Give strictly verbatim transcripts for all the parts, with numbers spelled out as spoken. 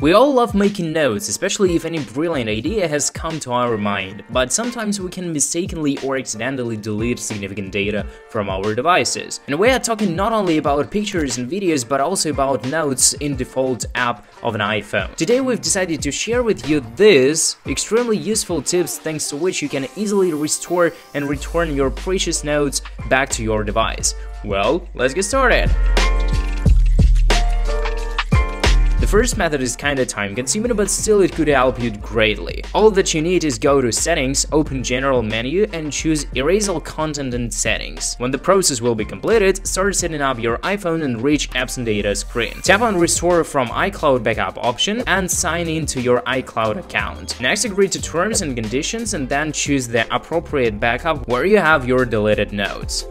We all love making notes, especially if any brilliant idea has come to our mind, but sometimes we can mistakenly or accidentally delete significant data from our devices. And we are talking not only about pictures and videos, but also about notes in default app of an iPhone. Today we've decided to share with you these extremely useful tips, thanks to which you can easily restore and return your precious notes back to your device. Well, let's get started! The first method is kinda time consuming, but still it could help you greatly. All that you need is go to Settings, open General menu and choose Erase all content and settings. When the process will be completed, start setting up your iPhone and reach Apps and Data screen. Tap on Restore from iCloud Backup option and sign in to your iCloud account. Next, agree to terms and conditions and then choose the appropriate backup where you have your deleted notes.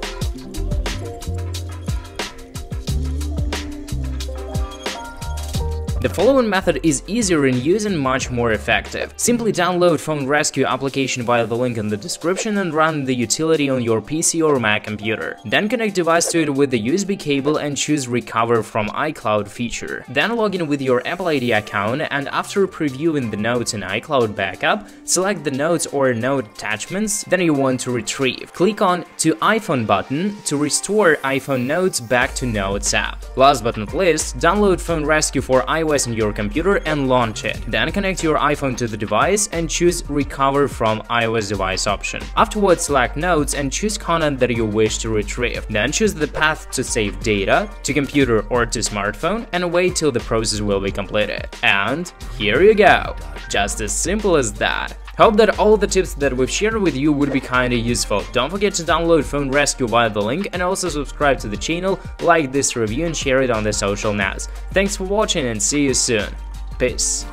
The following method is easier in use and much more effective. Simply download PhoneRescue application via the link in the description and run the utility on your P C or Mac computer. Then connect device to it with the U S B cable and choose Recover from iCloud feature. Then log in with your Apple I D account and after previewing the notes in iCloud Backup, select the notes or note attachments that you want to retrieve. Click on To iPhone button to restore iPhone notes back to Notes app. Last but not least, download PhoneRescue for iOS on your computer and launch it. Then connect your iPhone to the device and choose Recover from iOS device option. Afterwards, select Notes and choose content that you wish to retrieve. Then choose the path to save data to computer or to smartphone and wait till the process will be completed. And here you go! Just as simple as that. Hope that all the tips that we've shared with you would be kinda useful. Don't forget to download PhoneRescue via the link and also subscribe to the channel, like this review and share it on the social nets. Thanks for watching and see you soon. Peace.